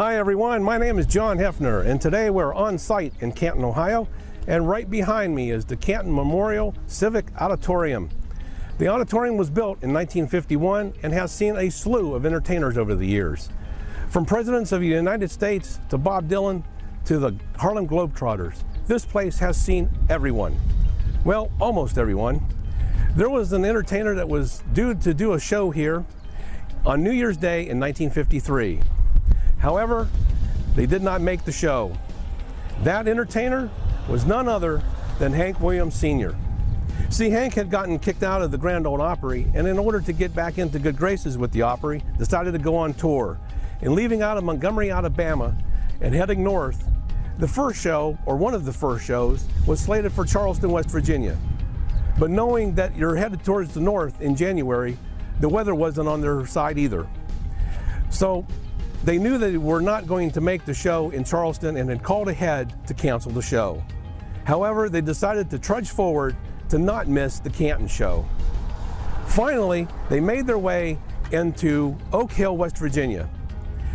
Hi everyone, my name is John Hefner, and today we're on site in Canton, Ohio, and right behind me is the Canton Memorial Civic Auditorium. The auditorium was built in 1951 and has seen a slew of entertainers over the years. From presidents of the United States to Bob Dylan to the Harlem Globetrotters, this place has seen everyone. Well, almost everyone. There was an entertainer that was due to do a show here on New Year's Day in 1953. However, they did not make the show. That entertainer was none other than Hank Williams, Sr. See, Hank had gotten kicked out of the Grand Ole Opry, and in order to get back into good graces with the Opry, decided to go on tour. And leaving out of Montgomery, Alabama, and heading north, the first show, or one of the first shows, was slated for Charleston, West Virginia. But knowing that you're headed towards the north in January, the weather wasn't on their side either. So they knew that they were not going to make the show in Charleston and had called ahead to cancel the show. However, they decided to trudge forward to not miss the Canton show. Finally, they made their way into Oak Hill, West Virginia,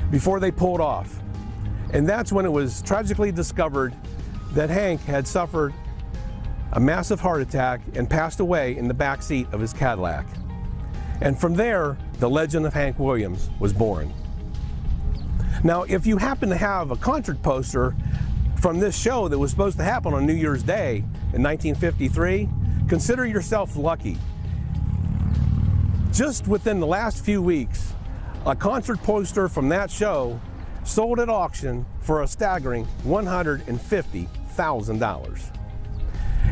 before they pulled off. And that's when it was tragically discovered that Hank had suffered a massive heart attack and passed away in the back seat of his Cadillac. And from there, the legend of Hank Williams was born. Now, if you happen to have a concert poster from this show that was supposed to happen on New Year's Day in 1953, consider yourself lucky. Just within the last few weeks, a concert poster from that show sold at auction for a staggering $150,000.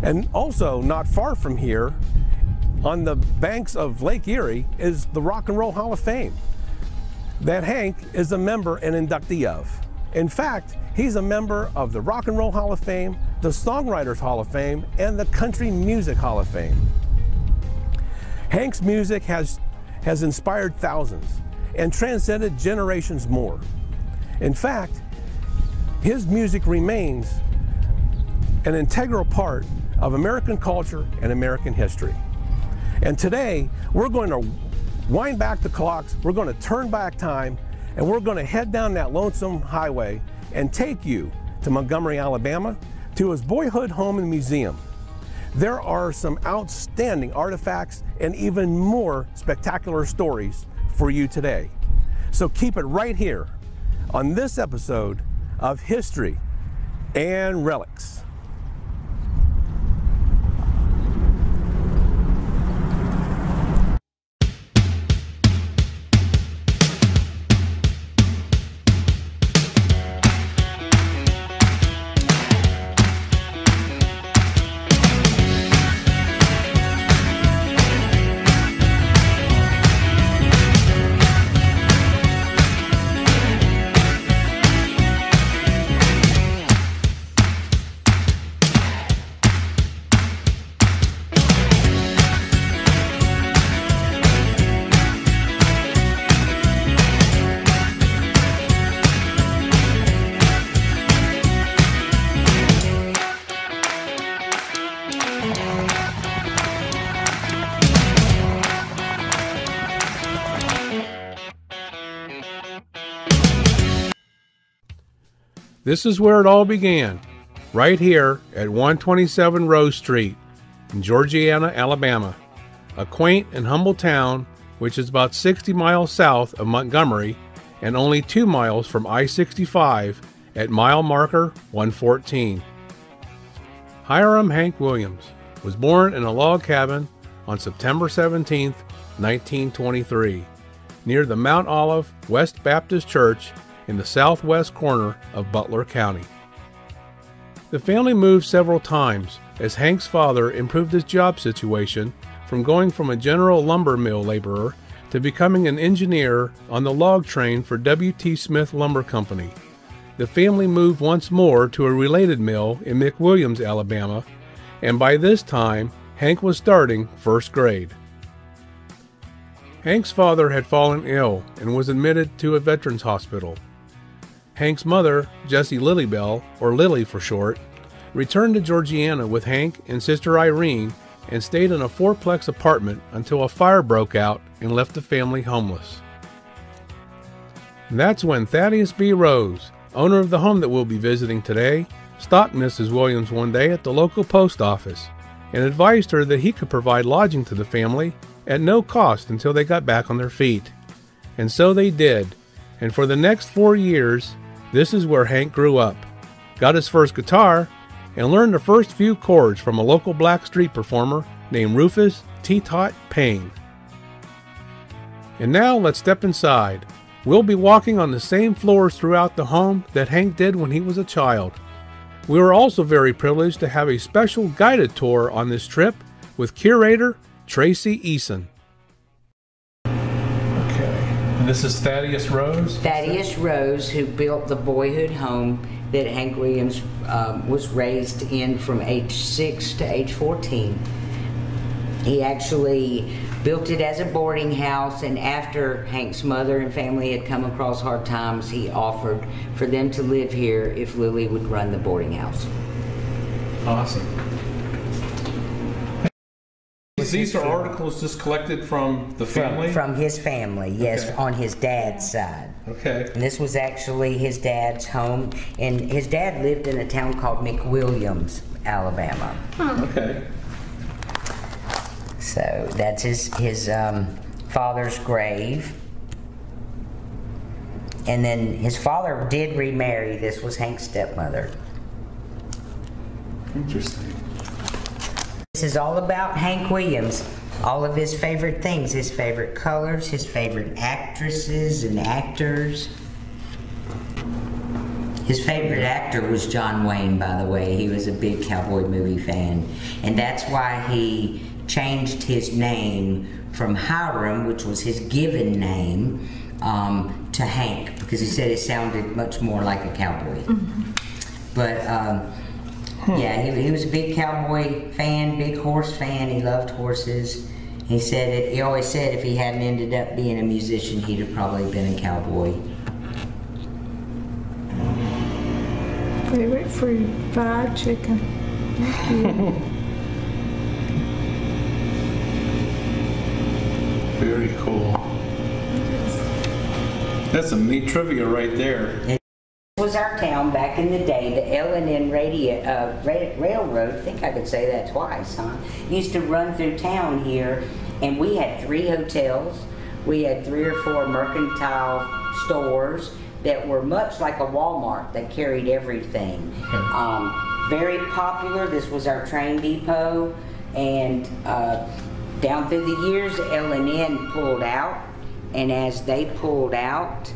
And also, not far from here, on the banks of Lake Erie, is the Rock and Roll Hall of Fame that Hank is a member and inductee of. In fact, he's a member of the Rock and Roll Hall of Fame, the Songwriters Hall of Fame, and the Country Music Hall of Fame. Hank's music has inspired thousands and transcended generations more. In fact, his music remains an integral part of American culture and American history. And today, we're going to wind back the clocks, we're going to turn back time, and we're going to head down that lonesome highway and take you to Montgomery, Alabama, to his boyhood home and museum. There are some outstanding artifacts and even more spectacular stories for you today. So keep it right here on this episode of History and Relics. This is where it all began, right here at 127 Rose Street in Georgiana, Alabama, a quaint and humble town which is about 60 miles south of Montgomery and only 2 miles from I-65 at mile marker 114. Hiram Hank Williams was born in a log cabin on September 17, 1923, near the Mount Olive West Baptist Church in the southwest corner of Butler County. The family moved several times as Hank's father improved his job situation from going from a general lumber mill laborer to becoming an engineer on the log train for W.T. Smith Lumber Company. The family moved once more to a related mill in McWilliams, Alabama, and by this time, Hank was starting first grade. Hank's father had fallen ill and was admitted to a veterans hospital. Hank's mother, Jessie Lilybell, or Lily for short, returned to Georgiana with Hank and sister Irene and stayed in a fourplex apartment until a fire broke out and left the family homeless. And that's when Thaddeus B. Rose, owner of the home that we'll be visiting today, stopped Mrs. Williams one day at the local post office and advised her that he could provide lodging to the family at no cost until they got back on their feet. And so they did, and for the next 4 years, this is where Hank grew up, got his first guitar, and learned the first few chords from a local black street performer named Rufus T. Tot Payne. And now let's step inside. We'll be walking on the same floors throughout the home that Hank did when he was a child. We were also very privileged to have a special guided tour on this trip with curator Tracy Eason. Okay, and this is Thaddeus Rose? Thaddeus Rose, who built the boyhood home that Hank Williams was raised in from age 6 to age 14. He actually built it as a boarding house, and after Hank's mother and family had come across hard times, he offered for them to live here if Lily would run the boarding house. Awesome. These are articles just collected from the family? From his family, yes, okay. On his dad's side. Okay. And this was actually his dad's home, and his dad lived in a town called McWilliams, Alabama. Oh. Okay. So that's his father's grave. And then his father did remarry. This was Hank's stepmother. Interesting. This is all about Hank Williams. All of his favorite things, his favorite colors, his favorite actresses and actors. His favorite actor was John Wayne, by the way. He was a big cowboy movie fan. And that's why he changed his name from Hiram, which was his given name, to Hank, because he said it sounded much more like a cowboy. Mm-hmm. But yeah, he was a big cowboy fan, big horse fan. He loved horses. He said it. He always said if he hadn't ended up being a musician, he'd have probably been a cowboy. Favorite fruit, fried chicken. Thank you. Very cool. That's some neat trivia right there. This was our town back in the day. The L&N Railroad, I think I could say that twice, huh? Used to run through town here, and we had 3 hotels. We had 3 or 4 mercantile stores that were much like a Walmart that carried everything. Very popular. This was our train depot, and down through the years, L&N pulled out, and as they pulled out,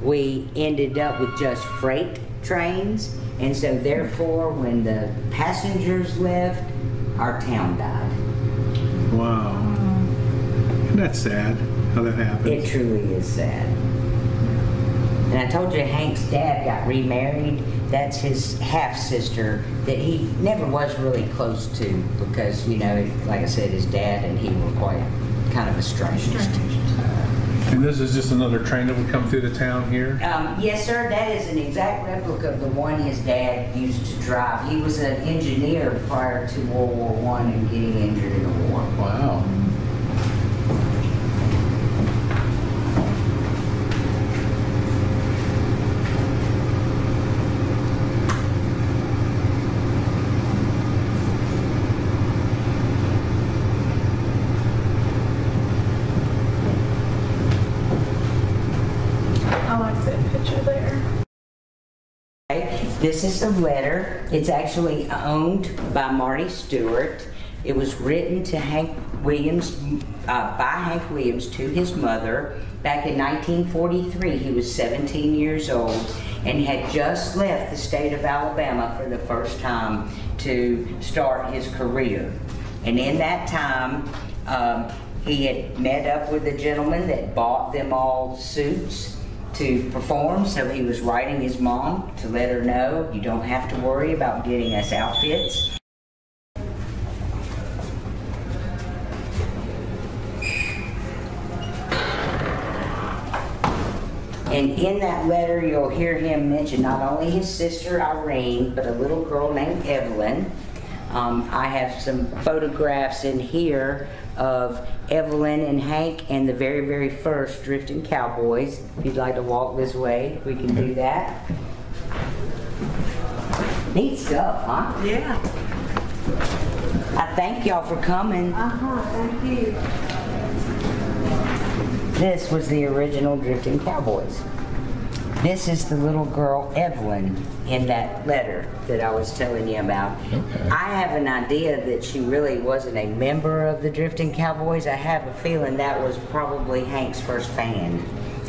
we ended up with just freight trains, and so therefore, when the passengers left, our town died. Wow. Isn't that sad, how that happened? It truly is sad. And I told you Hank's dad got remarried. That's his half-sister that he never was really close to because, you know, like I said, his dad and he were quite kind of estranged. And this is just another train that would come through the town here? Yes, sir. That is an exact replica of the one his dad used to drive. He was an engineer prior to World War I and getting injured in the war. Wow. This is a letter. It's actually owned by Marty Stuart. It was written to Hank Williams, by Hank Williams to his mother back in 1943. He was 17 years old and had just left the state of Alabama for the first time to start his career. And in that time, he had met up with a gentleman that bought them all suits to perform, so he was writing his mom to let her know, you don't have to worry about getting us outfits. And in that letter, you'll hear him mention not only his sister Irene, but a little girl named Evelyn. I have some photographs in here of Evelyn and Hank and the very, very first Drifting Cowboys. If you'd like to walk this way, we can do that. Neat stuff, huh? Yeah. I thank y'all for coming. Thank you. This was the original Drifting Cowboys. This is the little girl, Evelyn, in that letter that I was telling you about. Okay. I have an idea that she really wasn't a member of the Drifting Cowboys. I have a feeling that was probably Hank's first fan.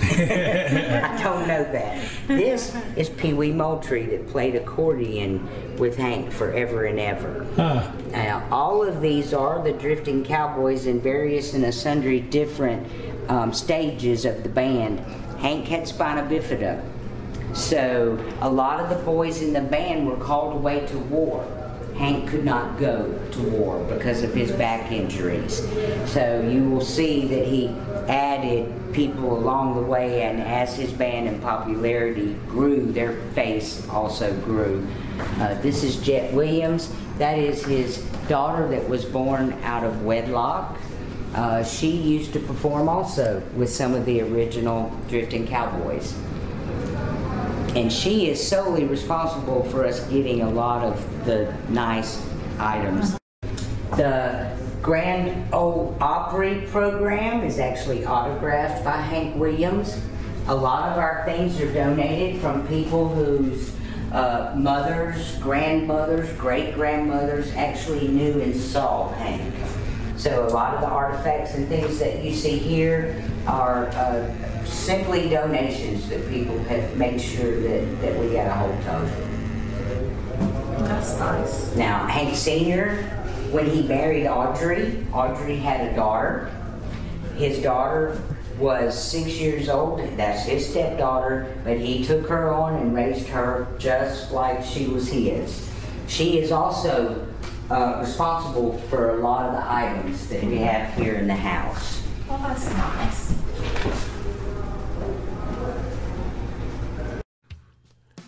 I don't know that. This is Pee Wee Moultrie that played accordion with Hank forever and ever. Huh. Now, all of these are the Drifting Cowboys in various and sundry different stages of the band. Hank had spina bifida, so a lot of the boys in the band were called away to war. Hank could not go to war because of his back injuries. So you will see that he added people along the way, and as his band and popularity grew, their face also grew. This is Jet Williams. That is his daughter that was born out of wedlock. She used to perform also with some of the original Drifting Cowboys. And she is solely responsible for us getting a lot of the nice items. The Grand Ole Opry program is actually autographed by Hank Williams. A lot of our things are donated from people whose mothers, grandmothers, great-grandmothers actually knew and saw Hank. So a lot of the artifacts and things that you see here are simply donations that people have made sure that we got a hold of. That's nice. Now, Hank Sr., when he married Audrey, Audrey had a daughter. His daughter was 6 years old. That's his stepdaughter, but he took her on and raised her just like she was his. She is also responsible for a lot of the items that we have here in the house. Oh, that's nice.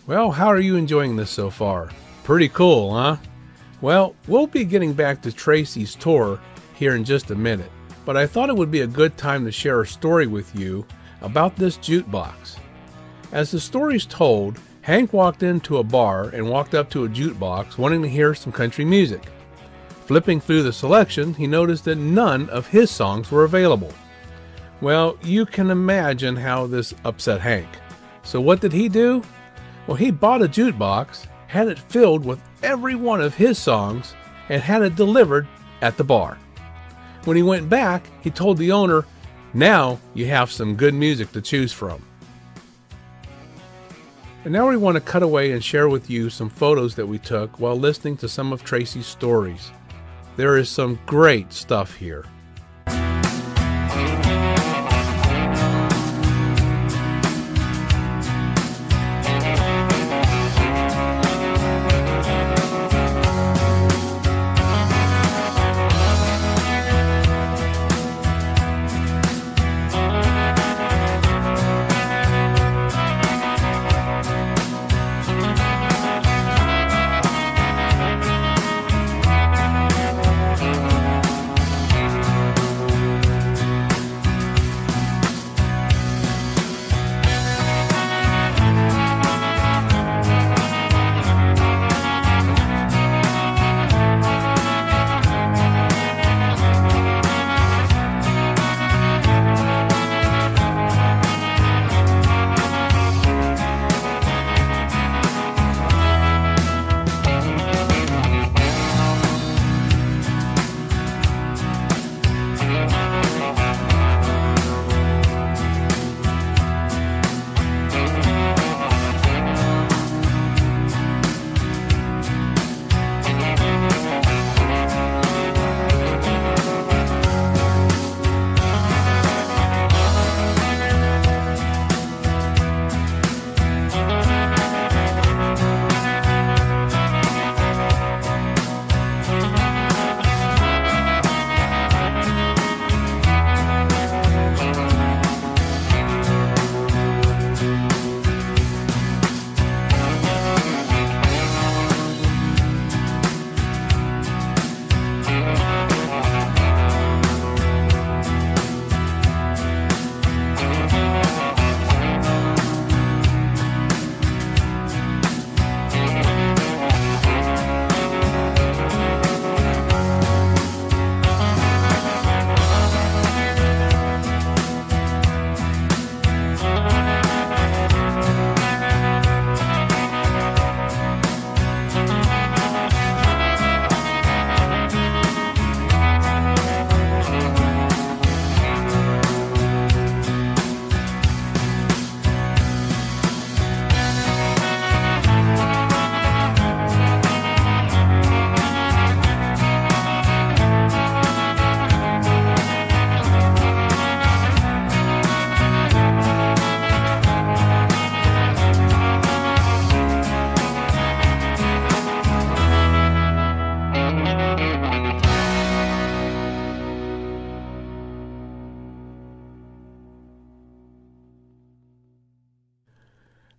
Well, how are you enjoying this so far? Pretty cool, huh? Well, we'll be getting back to Tracy's tour here in just a minute, but I thought it would be a good time to share a story with you about this jukebox. As the story's told, Hank walked into a bar and walked up to a jukebox wanting to hear some country music. Flipping through the selection, he noticed that none of his songs were available. Well, you can imagine how this upset Hank. So what did he do? Well, he bought a jukebox, had it filled with every one of his songs, and had it delivered at the bar. When he went back, he told the owner, "Now you have some good music to choose from." And now we want to cut away and share with you some photos that we took while listening to some of Tracy's stories. There is some great stuff here.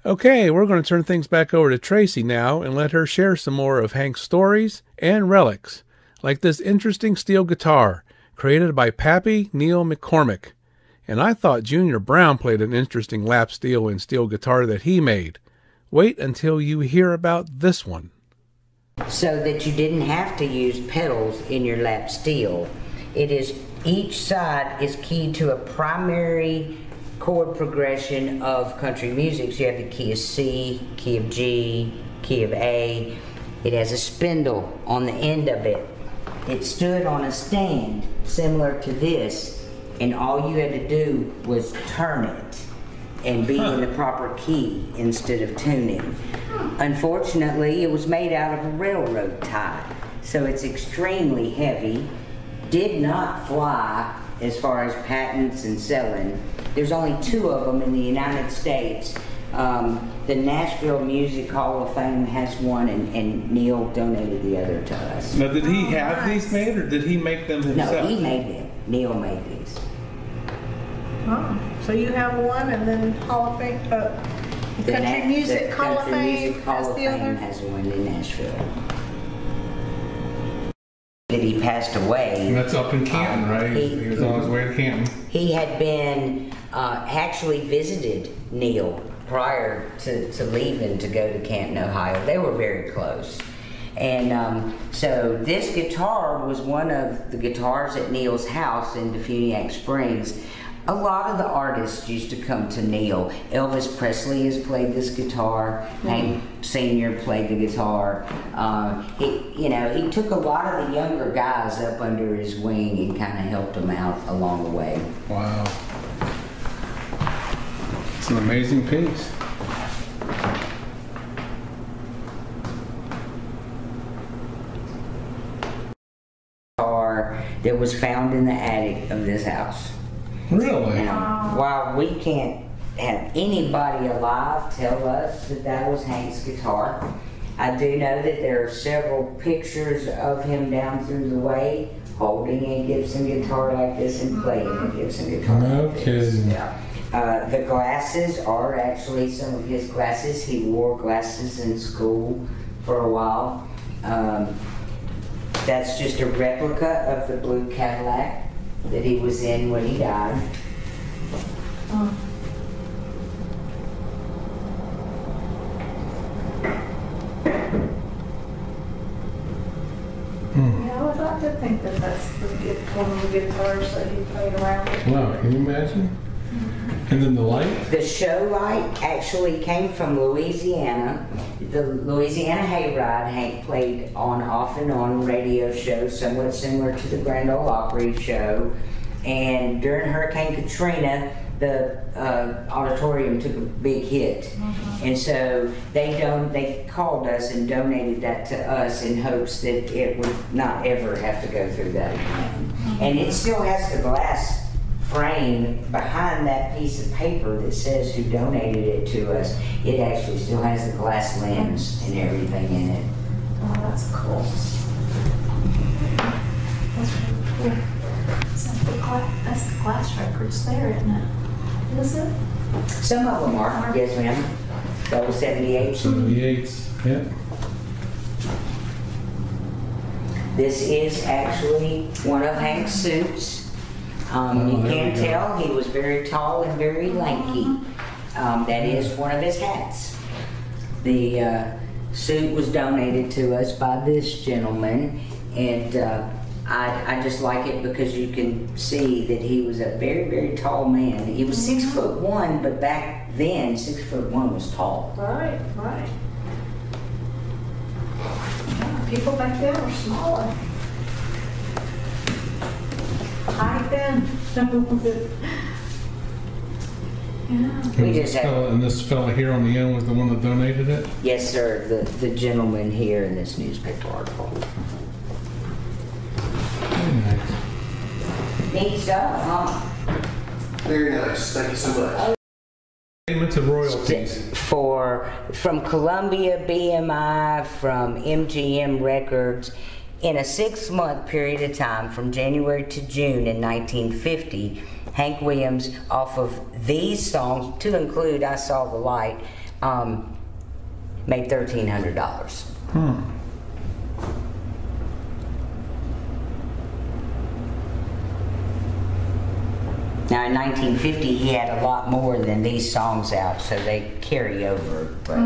Okay, we're going to turn things back over to Tracy now and let her share some more of Hank's stories and relics, like this interesting steel guitar created by Pappy Neil McCormick. And I thought Junior Brown played an interesting lap steel and steel guitar that he made. Wait until you hear about this one. So that you didn't have to use pedals in your lap steel. It is, each side is keyed to a primary chord progression of country music. So you have the key of C, key of G, key of A. It has a spindle on the end of it. It stood on a stand similar to this, and all you had to do was turn it and be in the proper key instead of tuning. Unfortunately, it was made out of a railroad tie, so it's extremely heavy, did not fly as far as patents and selling. There's only two of them in the United States. The Nashville Music Hall of Fame has one, and Neil donated the other to us. Now, did he have these made, or did he make them himself? No, he made them. Neil made these. Oh, so you have one, and then Hall of Fame, the Country Music Hall of Fame has one in Nashville. That he passed away. And that's up in Canton, right? He was on his way to Canton. He had been actually visited Neil prior to leaving to go to Canton, Ohio. They were very close. And so this guitar was one of the guitars at Neil's house in Defuniak Springs. A lot of the artists used to come to Neil. Elvis Presley has played this guitar. Mm-hmm. Hank Sr. played the guitar. He took a lot of the younger guys up under his wing and kind of helped them out along the way. Wow. It's an amazing piece. Guitar that was found in the attic of this house. Really? While we can't have anybody alive tell us that that was Hank's guitar, I do know that there are several pictures of him down through the way holding a Gibson guitar like this and playing a Gibson guitar like this. Yeah. The glasses are actually some of his glasses. He wore glasses in school for a while. That's just a replica of the blue Cadillac that he was in when he died. Oh. Yeah, I would like to think that that's one of the guitars that he played around with. Wow, can you imagine? Mm-hmm. And then the light? The show light actually came from Louisiana. The Louisiana Hayride Hank played on off and on radio shows, somewhat similar to the Grand Ole Opry show. And during Hurricane Katrina, the auditorium took a big hit. Mm-hmm. And so they called us and donated that to us in hopes that it would not ever have to go through that again. Mm-hmm. And it still has the glass frame behind that piece of paper that says who donated it to us. It actually still has the glass lens and everything in it. Oh, that's cool. That's really cool. That's the glass records there, isn't it? Is it? Some of them are. Yes, ma'am. Double 78s. 78s, yeah. This is actually one of Hank's suits. You can tell he was very tall and very lanky. That is one of his hats. The suit was donated to us by this gentleman, and I just like it because you can see that he was a very, very tall man. He was 6'1", but back then 6'1" was tall. Right, right. Yeah, people back then were smaller. High then. Yeah. We just and this fella here on the end was the one that donated it? Yes, sir. The gentleman here in this newspaper article. Very nice. Neat stuff, huh? Very nice. Thank you so much. Payments of royalties. From Columbia, BMI, from MGM Records. In a 6-month period of time, from January to June in 1950, Hank Williams, off of these songs, to include I Saw the Light, made $1,300. Hmm. Now, in 1950, he had a lot more than these songs out, so they carry over. But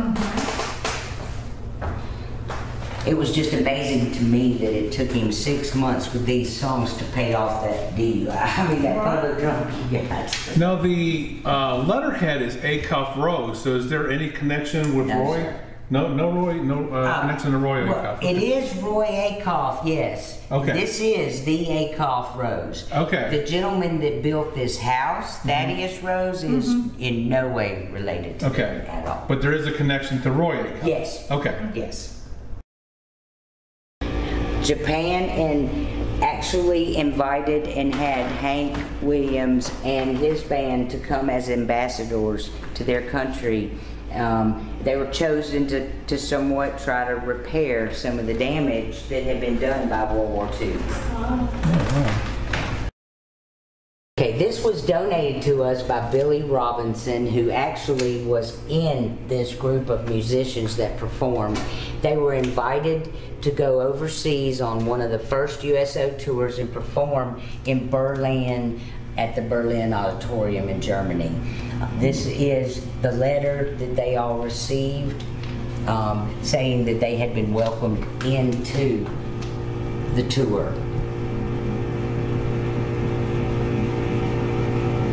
it was just amazing to me that it took him 6 months with these songs to pay off that deal. I mean, that other drunk he got. Now, the letterhead is Acuff Rose, so is there any connection with Roy? Sir. No connection to Roy Acuff. Okay. It is Roy Acuff, yes. Okay. This is the Acuff Rose. Okay. The gentleman that built this house, Thaddeus Rose, is in no way related to him at all. But there is a connection to Roy Acuff. Yes. Okay. Yes. Japan and actually invited and had Hank Williams and his band to come as ambassadors to their country. They were chosen to somewhat try to repair some of the damage that had been done by World War II. Okay, this was donated to us by Billy Robinson, who actually was in this group of musicians that performed. They were invited to go overseas on one of the first USO tours and perform in Berlin, at the Berlin Auditorium in Germany. This is the letter that they all received, saying that they had been welcomed into the tour.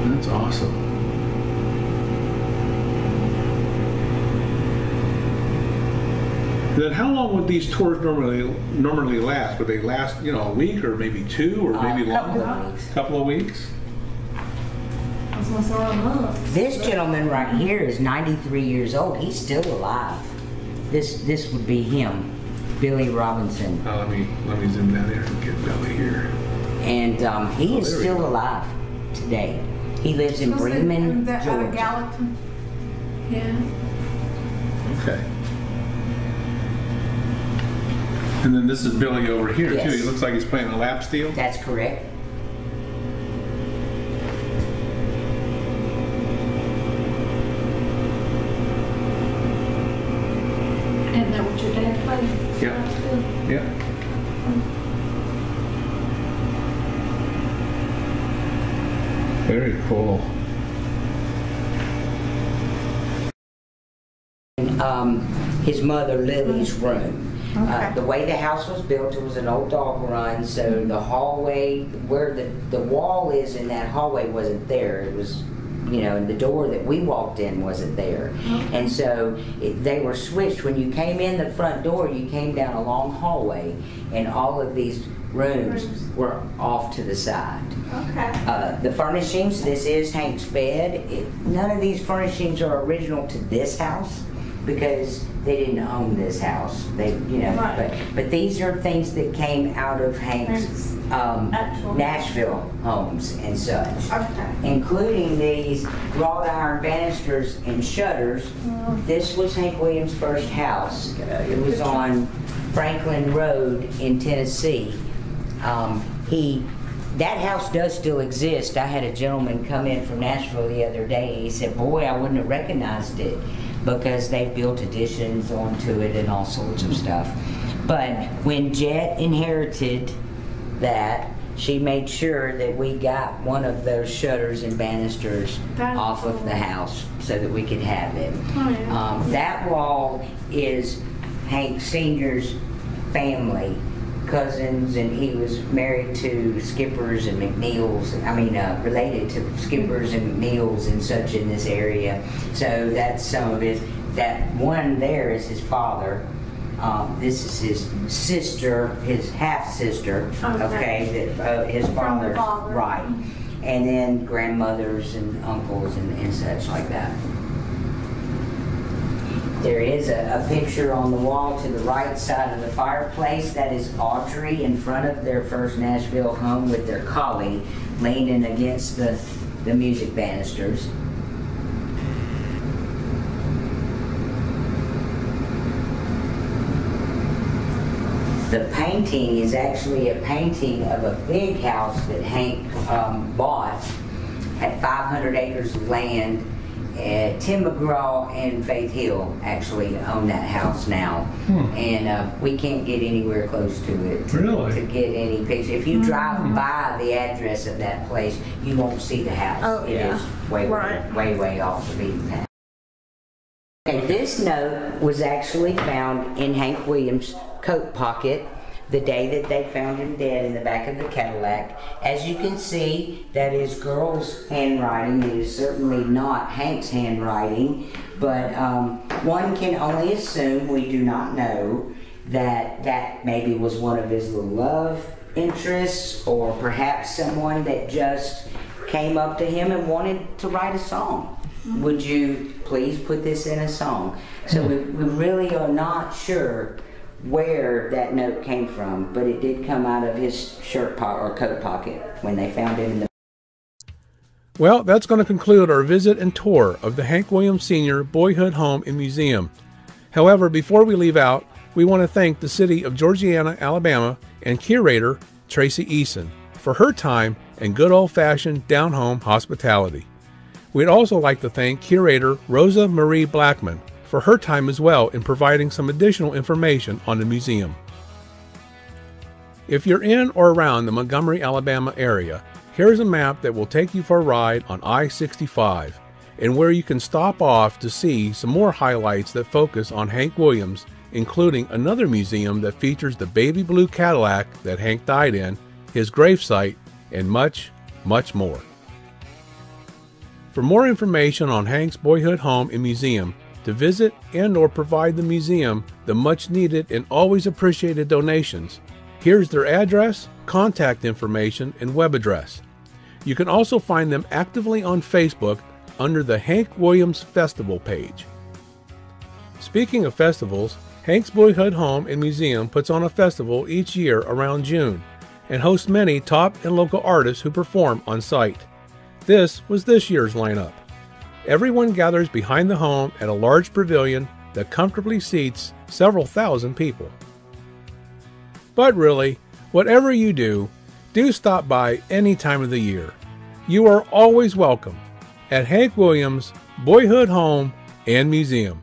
That's awesome. Then how long would these tours normally last? Would they last, you know, a week or maybe two or maybe longer? A couple of weeks. This gentleman right here is 93 years old. He's still alive. This would be him, Billy Robinson. Oh, let me zoom down here and get Billy here. And he is still alive today. He lives in Bremen, Georgia. Gallatin. Yeah. Okay. And then this is Billy over here too. He looks like he's playing a lap steel. That's correct. Very cool. His mother Lily's room. Okay. The way the house was built, it was an old dog run, so the hallway, where the wall is in that hallway wasn't there. It was, you know, the door that we walked in wasn't there. Okay. And so they were switched. When you came in the front door, you came down a long hallway, and all of these rooms were off to the side. Okay. The furnishings, this is Hank's bed. None of these furnishings are original to this house because they didn't own this house. They, you know, but these are things that came out of Hank's Nashville homes and such, including these wrought iron banisters and shutters. This was Hank Williams' first house. It was on Franklin Road in Tennessee. That house does still exist. I had a gentleman come in from Nashville the other day. He said, boy, I wouldn't have recognized it, because they built additions onto it and all sorts of stuff. But when Jet inherited that, she made sure that we got one of those shutters and banisters off of the house so that we could have it. That wall is Hank Sr.'s family, cousins, and he was married to Skippers and McNeils, related to Skippers and McNeils and such in this area. So that's some of his. That one there is his father. This is his sister, his half-sister, that his father's, right. And then grandmothers and uncles and such like that. There is a picture on the wall to the right side of the fireplace. That is Audrey in front of their first Nashville home with their collie leaning against the music banisters. The painting is actually a painting of a big house that Hank bought at 500 acres of land Tim McGraw and Faith Hill actually own that house now, and we can't get anywhere close to it to get any picture. If you drive by the address of that place, you won't see the house. It is way off the beaten path. And this note was actually found in Hank Williams' coat pocket the day that they found him dead in the back of the Cadillac. As you can see, that is girls' handwriting. It is certainly not Hank's handwriting, but one can only assume, we do not know, that that maybe was one of his little love interests, or perhaps someone that just came up to him and wanted to write a song. Would you please put this in a song? So we really are not sure where that note came from, but it did come out of his shirt pocket or coat pocket when they found it in the... Well, that's going to conclude our visit and tour of the Hank Williams Sr. Boyhood Home and Museum. However, before we leave out, we want to thank the city of Georgiana, Alabama, and curator Tracy Eason for her time and good old-fashioned down-home hospitality. We'd also like to thank curator Rosa Marie Blackman for her time as well in providing some additional information on the museum. If you're in or around the Montgomery, Alabama area, here's a map that will take you for a ride on I-65 and where you can stop off to see some more highlights that focus on Hank Williams, including another museum that features the baby blue Cadillac that Hank died in, his gravesite, and much, much more. For more information on Hank's boyhood home and museum, to visit and or provide the museum the much needed and always appreciated donations, here's their address, contact information, and web address. You can also find them actively on Facebook under the Hank Williams Festival page. Speaking of festivals, Hank's Boyhood Home and Museum puts on a festival each year around June and hosts many top and local artists who perform on site. This was this year's lineup. Everyone gathers behind the home at a large pavilion that comfortably seats several thousand people. But really, whatever you do, do stop by any time of the year. You are always welcome at Hank Williams Boyhood Home and Museum.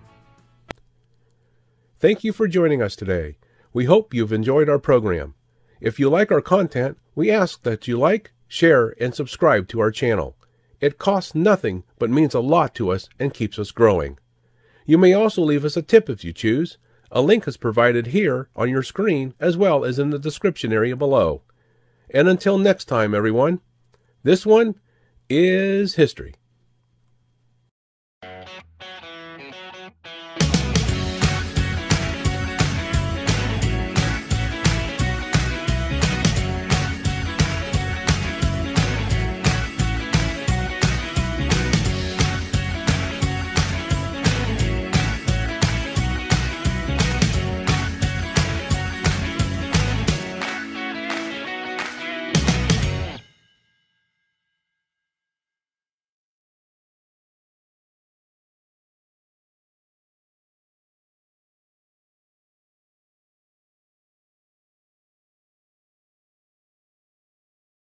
Thank you for joining us today. We hope you've enjoyed our program. If you like our content, we ask that you like, share, and subscribe to our channel. It costs nothing but means a lot to us and keeps us growing. You may also leave us a tip if you choose. A link is provided here on your screen as well as in the description area below. And until next time, everyone, this one is history.